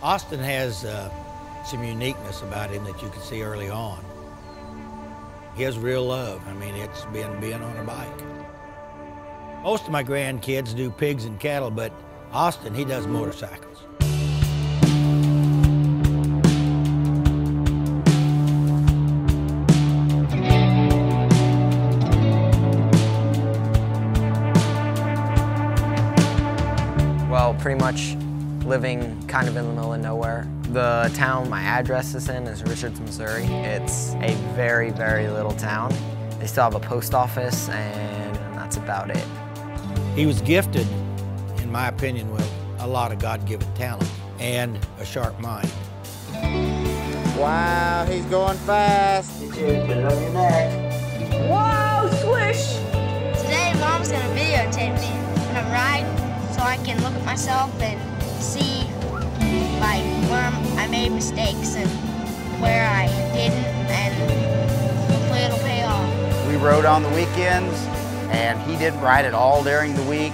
Austin has some uniqueness about him that you can see early on. His real love, I mean, it's been being on a bike. Most of my grandkids do pigs and cattle, but Austin, he does motorcycles. Well, pretty much living kind of in the middle of nowhere. The town my address is in is Richards, Missouri. It's a very, very little town. They still have a post office, and that's about it. He was gifted, in my opinion, with a lot of God-given talent and a sharp mind. Wow, he's going fast. You too, put it on your neck. Wow, swish! Today, Mom's gonna videotape me when I'm riding so I can look at myself and see like where I made mistakes and where I didn't, and hopefully it'll pay off. We rode on the weekends, and he didn't ride at all during the week.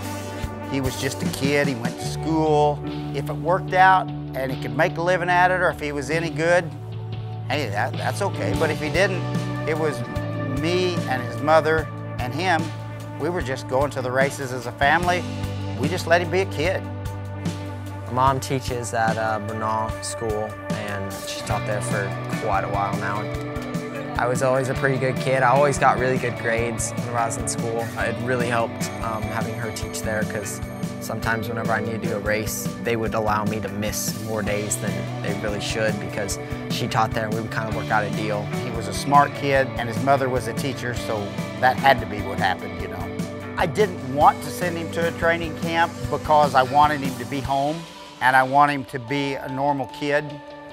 He was just a kid, he went to school. If it worked out and he could make a living at it, or if he was any good, hey, that's okay. But if he didn't, it was me and his mother and him. We were just going to the races as a family. We just let him be a kid. Mom teaches at Bernal School, and she's taught there for quite a while now. I was always a pretty good kid. I always got really good grades when I was in school. It really helped having her teach there, because sometimes whenever I needed to go race, they would allow me to miss more days than they really should because she taught there and we would kind of work out a deal. He was a smart kid, and his mother was a teacher, so that had to be what happened, you know. I didn't want to send him to a training camp because I wanted him to be home. And I want him to be a normal kid.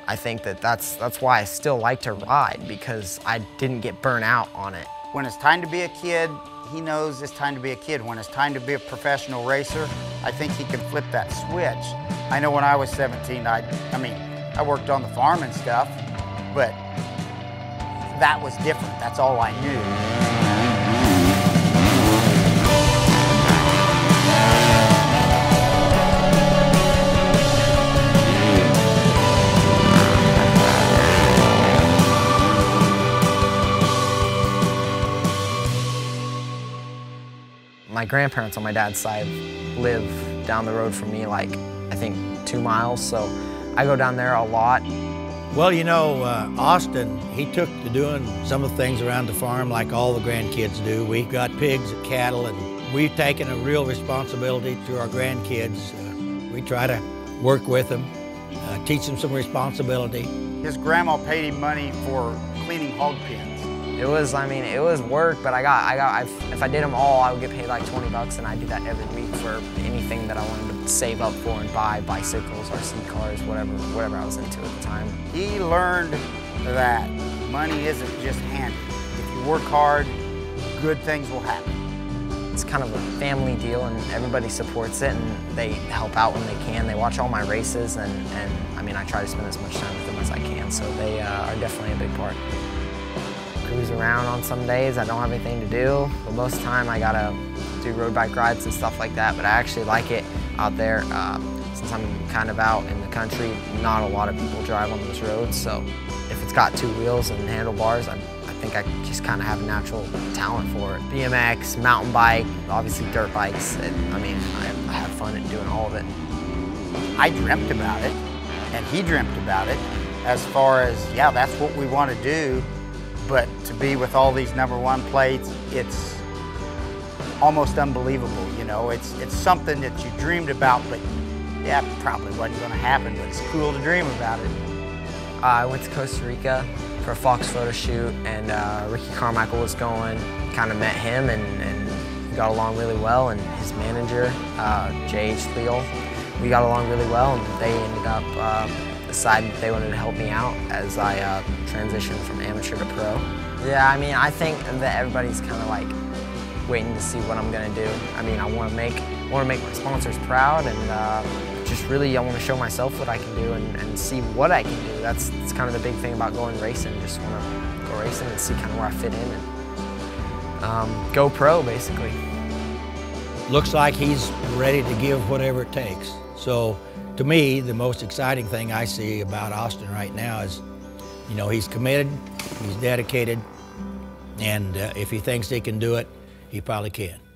I think that's why I still like to ride, because I didn't get burnt out on it. When it's time to be a kid, he knows it's time to be a kid. When it's time to be a professional racer, I think he can flip that switch. I know when I was 17, I worked on the farm and stuff, but that was different. That's all I knew. My grandparents on my dad's side live down the road from me, like, I think 2 miles, so I go down there a lot. Well, you know, Austin, he took to doing some of the things around the farm like all the grandkids do. We've got pigs and cattle, and we've taken a real responsibility to our grandkids. We try to work with them, teach them some responsibility. His grandma paid him money for cleaning hog pens. It was, I mean, it was work, but if I did them all, I would get paid like 20 bucks, and I do that every week for anything that I wanted to save up for and buy, bicycles, RC cars, whatever I was into at the time. He learned that money isn't just handed. If you work hard, good things will happen. It's kind of a family deal, and everybody supports it, and they help out when they can. They watch all my races, and I mean, I try to spend as much time with them as I can, so they are definitely a big part. Cruise around on some days. I don't have anything to do, but most of the time I gotta do road bike rides and stuff like that, but I actually like it out there. Since I'm kind of out in the country, not a lot of people drive on those roads, so if it's got two wheels and handlebars, I think I just kind of have a natural talent for it. BMX, mountain bike, obviously dirt bikes, and I mean, I have fun at doing all of it. I dreamt about it, and he dreamt about it, as far as, yeah, that's what we want to do. But to be with all these #1 plates, it's almost unbelievable, you know. It's something that you dreamed about, but yeah, probably wasn't gonna happen, but it's cool to dream about it. I went to Costa Rica for a Fox photo shoot, and Ricky Carmichael was going. Kind of met him and got along really well, and his manager, J.H. Thiel, we got along really well, and they ended up decided they wanted to help me out as I transitioned from amateur to pro. Yeah, I mean, I think that everybody's kind of like waiting to see what I'm gonna do. I mean, I want to make my sponsors proud, and just really I want to show myself what I can do and see what I can do. That's kind of the big thing about going racing. Just want to go racing and see kind of where I fit in and go pro, basically. Looks like he's ready to give whatever it takes. So. To me, the most exciting thing I see about Austin right now is, you know, he's committed, he's dedicated, and if he thinks he can do it, he probably can.